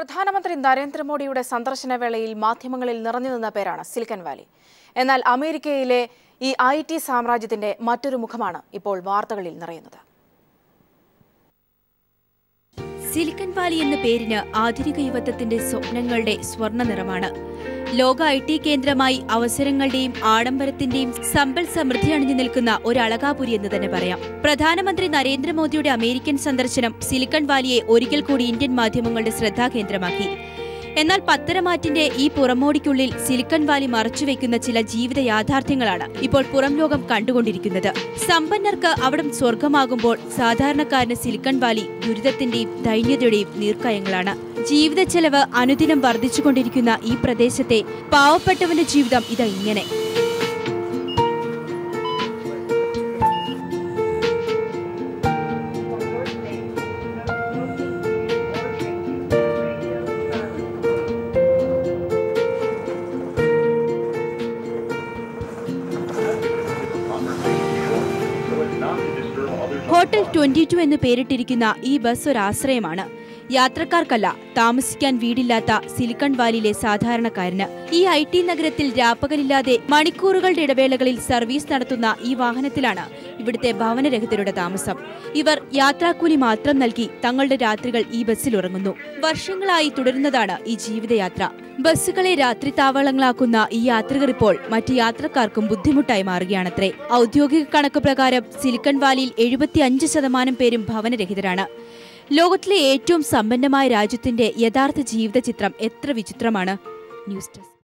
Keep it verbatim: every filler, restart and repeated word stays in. പ്രധാനമന്ത്രി നരേന്ദ്രമോദിയുടെ സന്ദർശനവേളയിൽ മാധ്യമങ്ങളിൽ നിറഞ്ഞു നിന്ന പേരാണ് സിലിക്കൺ വാലി. എന്നാൽ അമേരിക്കയിലെ ഈ ഐ ടി സാമ്രാജ്യത്തിന്റെ മറ്റൊരു മുഖമാണ് ഇപ്പോൾ വാർത്തകളിൽ നിറയുന്നത്. സിലിക്കൺ വാലി എന്ന പേരിന് ആധുനിക യുവത്വത്തിന്റെ സ്വപ്നങ്ങളുടെ സ്വർണ്ണ നിറമാണ്. ലോക ഐ ടി കേന്ദ്രമായി അവസരങ്ങളുടെയും ആഡംബരത്തിന്റെയും സമ്പൽ സമൃദ്ധി അണിഞ്ഞു നിൽക്കുന്ന ഒരളകാപുരി എന്ന് തന്നെ പറയാം. പ്രധാനമന്ത്രി നരേന്ദ്രമോദിയുടെ അമേരിക്കൻ സന്ദർശനം സിലിക്കൺ വാലിയെ ഒരിക്കൽ കൂടി ഇന്ത്യൻ മാധ്യമങ്ങളുടെ ശ്രദ്ധാകേന്ദ്രമാക്കി. എന്നാൽ പത്തരമാറ്റിന്റെ ഈ പുറമോടിക്കുള്ളിൽ സിലിക്കൺ വാലി മറച്ചുവെക്കുന്ന ചില ജീവിത യാഥാർത്ഥ്യങ്ങളാണ് ഇപ്പോൾ പുറം ലോകം കണ്ടുകൊണ്ടിരിക്കുന്നത്. സമ്പന്നർക്ക് അവിടം സ്വർഗമാകുമ്പോൾ സാധാരണക്കാരന് സിലിക്കൺ വാലി ദുരിതത്തിന്റെയും ദൈന്യതയുടെയും നീർക്കയങ്ങളാണ്. ജീവിത ചെലവ് അനുദിനം വർദ്ധിച്ചുകൊണ്ടിരിക്കുന്ന ഈ പ്രദേശത്തെ പാവപ്പെട്ടവന്റെ ജീവിതം ഇതാ ഇങ്ങനെ. ഹോട്ടൽ ട്വന്റി ടു എന്ന് പേരിട്ടിരിക്കുന്ന ഈ ബസ് ഒരാശ്രയമാണ്. യാത്രക്കാർക്കല്ല, താമസിക്കാൻ വീടില്ലാത്ത സിലിക്കൺ വാലിയിലെ സാധാരണക്കാരന്. ഈ ഐ ടി നഗരത്തിൽ രാപ്പകലില്ലാതെ മണിക്കൂറുകളുടെ ഇടവേളകളിൽ സർവീസ് നടത്തുന്ന ഈ വാഹനത്തിലാണ് ഇവിടുത്തെ ഭവനരഹിതരുടെ താമസം. ഇവർ യാത്രാക്കൂലി മാത്രം നൽകി തങ്ങളുടെ രാത്രികൾ ഈ ബസ്സിൽ ഉറങ്ങുന്നു. വർഷങ്ങളായി തുടരുന്നതാണ് ഈ ജീവിതയാത്ര. ബസ്സുകളെ രാത്രി താവളങ്ങളാക്കുന്ന ഈ യാത്രികർ ഇപ്പോൾ മറ്റ് യാത്രക്കാർക്കും ബുദ്ധിമുട്ടായി മാറുകയാണത്രേ. ഔദ്യോഗിക കണക്ക് പ്രകാരം സിലിക്കൺ വാലിയിൽ എഴുപത്തി അഞ്ച് ശതമാനം പേരും ഭവനരഹിതരാണ്. ലോകത്തിലെ ഏറ്റവും സമ്പന്നമായ രാജ്യത്തിന്റെ യഥാർത്ഥ ജീവിത ചിത്രം എത്ര വിചിത്രമാണ്. News desk.